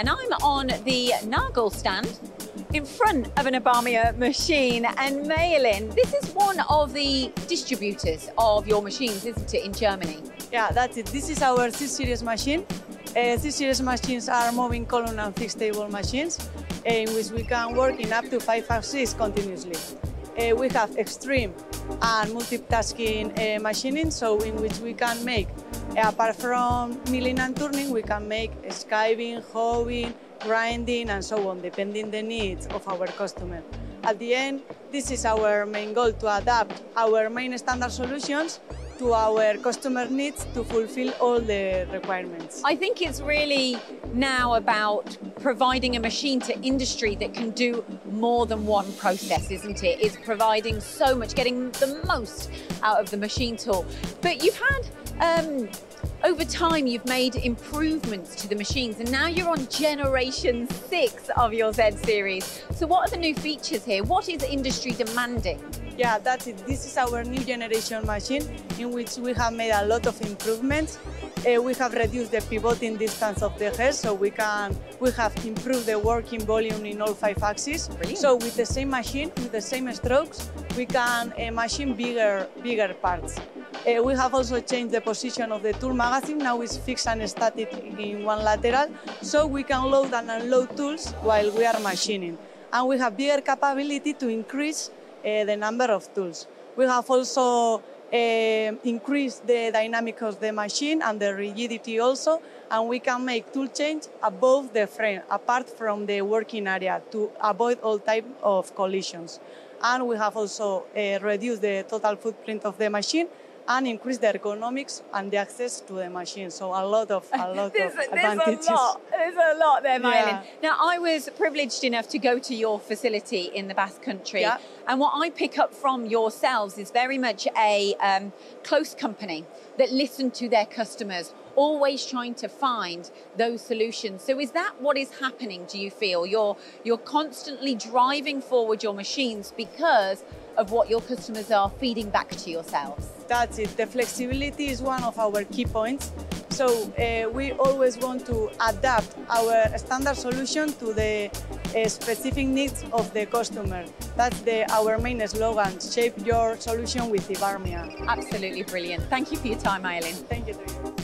and I'm on the Nagel stand in front of an Ibarmia machine. And Maialen, this is one of the distributors of your machines, isn't it, in Germany? Yeah, that's it. This is our Z Series machine. Z Series machines are moving column and fixed table machines, in which we can work in up to 5 axes continuously. We have extreme and multitasking machining, so in which we can make, apart from milling and turning, we can make skiving, hoeing, grinding and so on, depending the needs of our customer. At the end, this is our main goal, to adapt our main standard solutions to our customer needs to fulfill all the requirements. I think it's really now about providing a machine to industry that can do more than one process, isn't it? It's providing so much, getting the most out of the machine tool. But you've had, over time, you've made improvements to the machines, and now you're on generation 6 of your Z series. So what are the new features here? What is industry demanding? Yeah, that's it. This is our new generation machine in which we have made a lot of improvements. We have reduced the pivoting distance of the head, so we have improved the working volume in all 5 axes. Brilliant. So with the same machine, with the same strokes, we can machine bigger parts. We have also changed the position of the tool magazine. Now it's fixed and static in one lateral, so we can load and unload tools while we are machining. And we have bigger capability to increase the number of tools. We have also increased the dynamic of the machine and the rigidity also, and we can make tool change above the frame, apart from the working area, to avoid all types of collisions. And we have also reduced the total footprint of the machine and increase the ergonomics and the access to the machine. So a lot of advantages. There's a lot there, Maialen. Yeah. Now, I was privileged enough to go to your facility in the Basque Country. Yeah. And what I pick up from yourselves is very much a close company that listen to their customers, always trying to find those solutions. So is that what is happening, do you feel? You're constantly driving forward your machines because of what your customers are feeding back to yourselves? That's it. The flexibility is one of our key points. So we always want to adapt our standard solution to the specific needs of the customer. That's our main slogan, shape your solution with Ibarmia. Absolutely brilliant. Thank you for your time, Maialen. Thank you to you.